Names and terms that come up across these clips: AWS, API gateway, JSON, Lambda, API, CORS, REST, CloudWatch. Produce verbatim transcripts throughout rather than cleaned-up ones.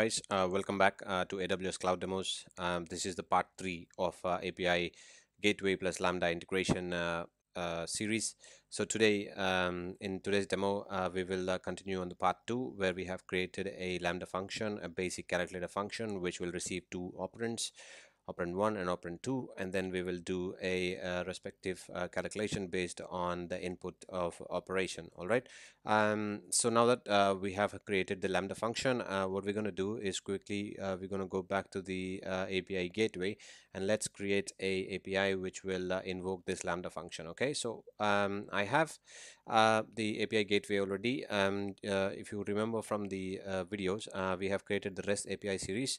Guys, uh, welcome back uh, to A W S Cloud Demos. Um, this is the part three of uh, A P I Gateway plus Lambda integration uh, uh, series. So today, um, in today's demo, uh, we will uh, continue on the part two, where we have created a Lambda function, a basic calculator function, which will receive two operands, operand one and operand two, and then we will do a uh, respective uh, calculation based on the input of operation. All right. Um, so now that uh, we have created the Lambda function, uh, what we're going to do is quickly uh, we're going to go back to the uh, A P I gateway, and let's create a API which will uh, invoke this Lambda function. Okay. So um, I have uh, the A P I gateway already. Um, uh, if you remember from the uh, videos, uh, we have created the REST A P I series.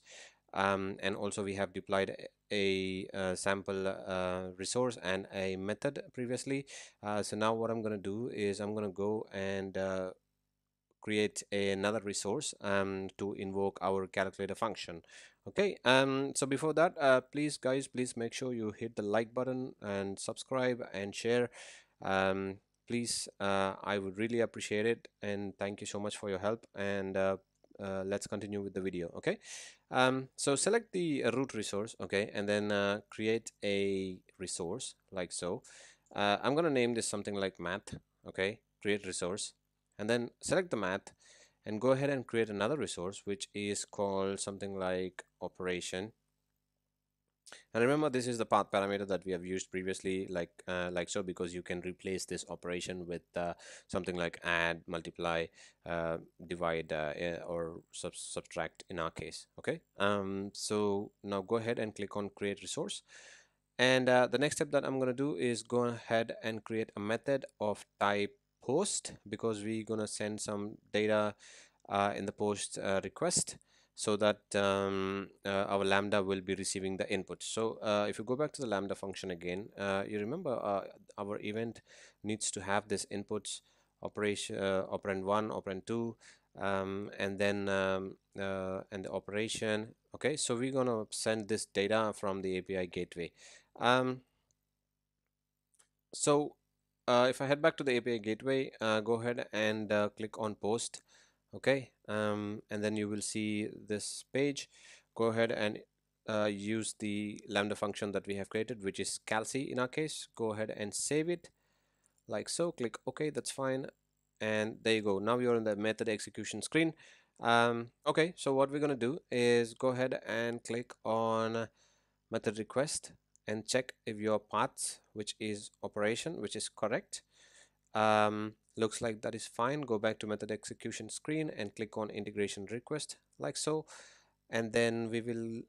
Um, and also we have deployed a, a sample uh, resource and a method previously. Uh, so now what I'm going to do is I'm going to go and uh, create a, another resource um, to invoke our calculator function. Okay, um, so before that, uh, please guys, please make sure you hit the like button and subscribe and share. Um, please, uh, I would really appreciate it, and thank you so much for your help. And uh, Uh, let's continue with the video. Okay, um, so select the uh, root resource, okay, and then uh, create a resource like so. uh, I'm gonna name this something like math. Okay, create resource, and then select the math and go ahead and create another resource which is called something like operation. And remember, this is the path parameter that we have used previously, like uh, like so, because you can replace this operation with uh, something like add, multiply, uh, divide, uh, or sub subtract in our case. Okay, um, so now go ahead and click on create resource, and uh, the next step that I'm gonna do is go ahead and create a method of type post, because we're gonna send some data uh, in the post uh, request, so that um, uh, our Lambda will be receiving the input. So uh, if you go back to the Lambda function again, uh, you remember uh, our event needs to have this inputs operation, uh, operand one, operand two, um, and then um, uh, and the operation. Okay, so we're gonna send this data from the A P I gateway. Um, so uh, if I head back to the A P I gateway, uh, go ahead and uh, click on post. Okay, um, and then you will see this page. Go ahead and uh, use the Lambda function that we have created, which is calci in our case. Go ahead and save it like so. Click OK, that's fine, and there you go. Now you're in the method execution screen. Um, okay, so what we're gonna do is go ahead and click on method request and check if your path, which is operation, which is correct. Um, looks like that is fine. Go back to method execution screen and click on integration request like so, and then we will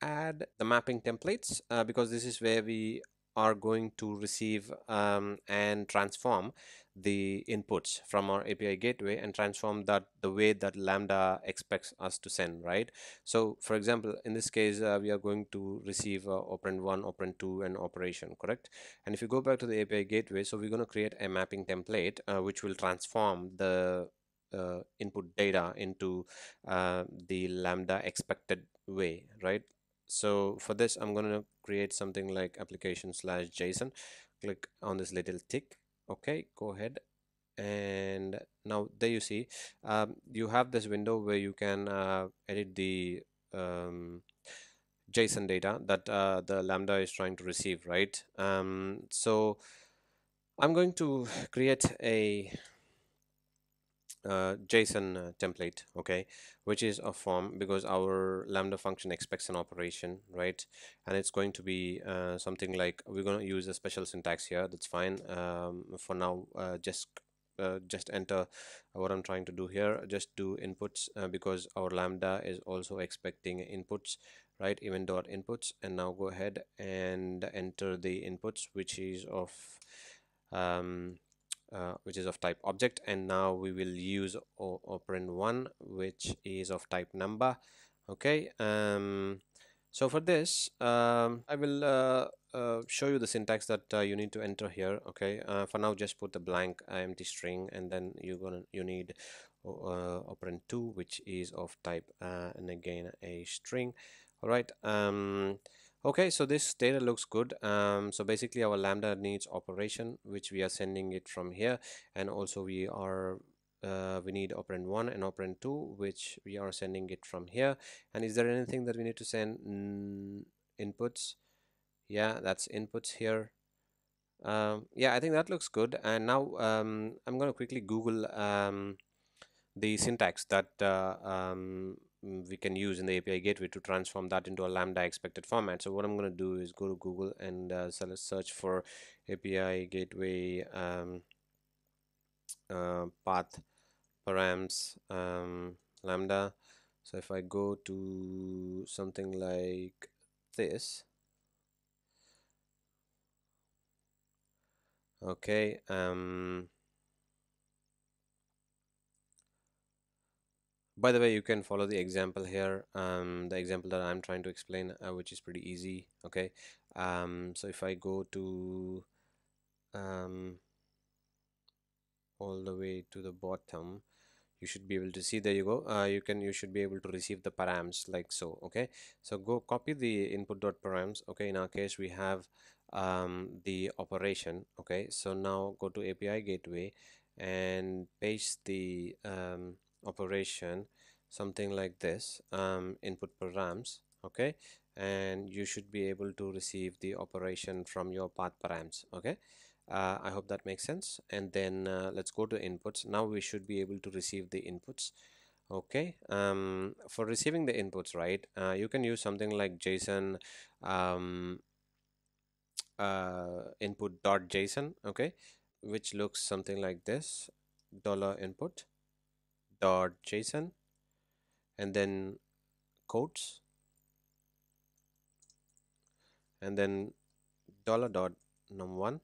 add the mapping templates, uh, because this is where we are going to receive um, and transform the inputs from our A P I gateway and transform that the way that Lambda expects us to send, right? So for example, in this case, uh, we are going to receive uh, operand one, operand two, and operation, correct? And if you go back to the A P I gateway, so we're going to create a mapping template uh, which will transform the uh, input data into uh, the Lambda expected way, right? So for this, I'm going to create something like application slash JSON. Click on this little tick. Okay, go ahead, and now there you see um, you have this window where you can uh, edit the um, JSON data that uh, the Lambda is trying to receive, right? Um, so I'm going to create a Uh, JSON uh, template, okay, which is a form, because our Lambda function expects an operation, right? And it's going to be uh, something like, we're going to use a special syntax here, that's fine. Um, for now, uh, just uh, just enter what I'm trying to do here, just do inputs, uh, because our Lambda is also expecting inputs, right? Event dot inputs, and now go ahead and enter the inputs, which is of um, Uh, which is of type object, and now we will use operand one, which is of type number. Okay, um, so for this um, I will uh, uh, show you the syntax that uh, you need to enter here. Okay, uh, for now just put the blank empty string, and then you're gonna you need uh, operand two, which is of type uh, and again a string. All right, um, okay, so this data looks good. Um, so basically our Lambda needs operation, which we are sending it from here, and also we are uh, we need operand one and operand two, which we are sending it from here. And is there anything that we need to send? Mm, inputs. Yeah, that's inputs here. Um, yeah, I think that looks good. And now um, I'm going to quickly Google um, the syntax that uh, um, we can use in the A P I gateway to transform that into a Lambda expected format. So what I'm going to do is go to Google and uh, search for A P I gateway um, uh, path params um, Lambda. So if I go to something like this, okay, um, by the way, you can follow the example here, um, the example that I'm trying to explain, uh, which is pretty easy. Okay, um, so if I go to um, all the way to the bottom, you should be able to see, there you go, uh, you can you should be able to receive the params like so. Okay, so go copy the input.params. Okay, in our case we have um, the operation. Okay, so now go to A P I gateway and paste the um, operation something like this, um, input params. Okay, and you should be able to receive the operation from your path params. Okay, uh, I hope that makes sense. And then uh, let's go to inputs. Now we should be able to receive the inputs. Okay, um, for receiving the inputs, right, uh, you can use something like JSON um, uh, input.json, okay, which looks something like this, dollar input dot JSON and then quotes and then dollar dot num one.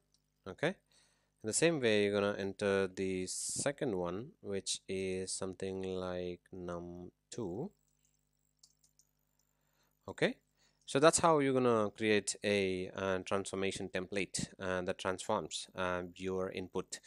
Okay, in the same way you're gonna enter the second one, which is something like num two. Okay, so that's how you're gonna create a uh, transformation template uh, that transforms uh, your input.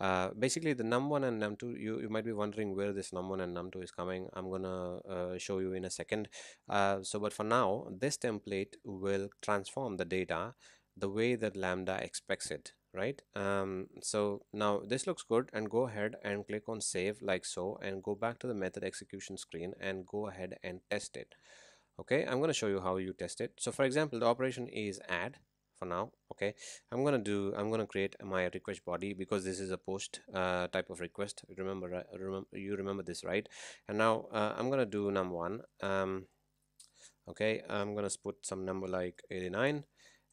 Uh, basically the num one and num two, you, you might be wondering where this num one and num two is coming. I'm gonna uh, show you in a second. Uh, so but for now, this template will transform the data the way that Lambda expects it, right? Um, so now this looks good, and go ahead and click on save like so, and go back to the method execution screen and go ahead and test it. Okay, I'm gonna show you how you test it. So for example, the operation is add. For now, okay, I'm gonna do I'm gonna create my request body, because this is a post uh, type of request. Remember, remember you remember this, right? And now uh, I'm gonna do num one. Um, okay, I'm gonna put some number like eighty-nine,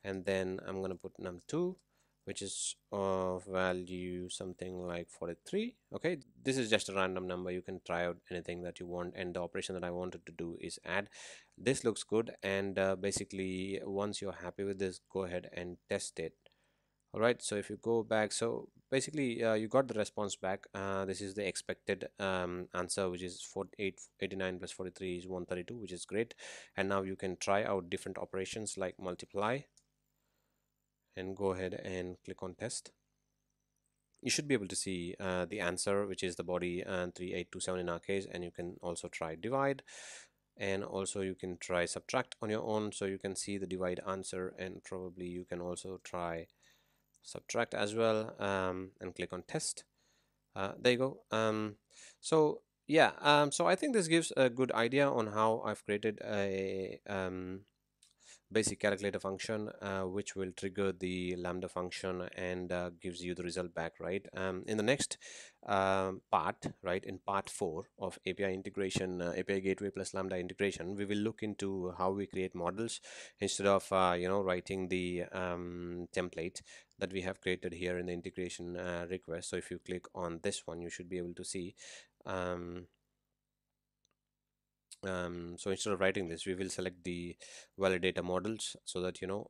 and then I'm gonna put num two, which is of value something like forty-three. Okay, this is just a random number. You can try out anything that you want, and the operation that I wanted to do is add. This looks good, and uh, basically once you're happy with this, go ahead and test it. All right, so if you go back, so basically uh, you got the response back. Uh, this is the expected um, answer, which is eighty-nine plus forty-three is one thirty-two, which is great. And now you can try out different operations like multiply, and go ahead and click on test. You should be able to see uh, the answer, which is the body and three eight two seven in our case. And you can also try divide, and also you can try subtract on your own, so you can see the divide answer, and probably you can also try subtract as well, um, and click on test. Uh, there you go. Um, so yeah, um, so I think this gives a good idea on how I've created a um, basic calculator function, uh, which will trigger the Lambda function and uh, gives you the result back, right? Um, in the next um, part, right, in part four of A P I integration, uh, A P I gateway plus Lambda integration, we will look into how we create models instead of uh, you know, writing the um, template that we have created here in the integration uh, request. So if you click on this one, you should be able to see um, um so instead of writing this, we will select the validator models, so that you know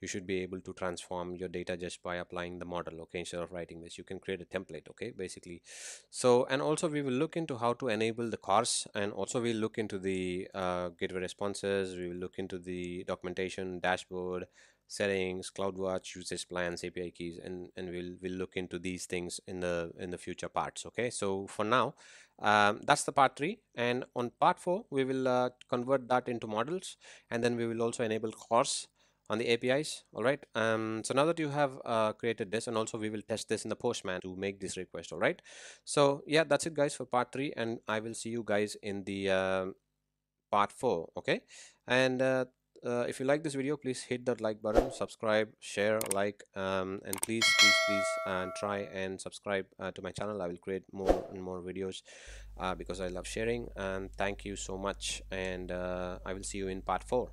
you should be able to transform your data just by applying the model. Okay, instead of writing this, you can create a template. Okay, basically. So, and also we will look into how to enable the C O R S, and also we'll look into the uh, gateway responses, we will look into the documentation, dashboard, settings, CloudWatch, usage plans, A P I keys, and and we'll we'll look into these things in the in the future parts. Okay, so for now, um, that's the part three, and on part four we will uh, convert that into models, and then we will also enable C O R S on the A P Is. All right. Um, so now that you have uh, created this, and also we will test this in the Postman to make this request. All right. So yeah, that's it guys for part three, and I will see you guys in the uh, part four. Okay. And uh, uh, if you like this video, please hit that like button, subscribe, share, like, um, and please, please, please uh, try and subscribe uh, to my channel. I will create more and more videos uh, because I love sharing, and thank you so much. And uh, I will see you in part four.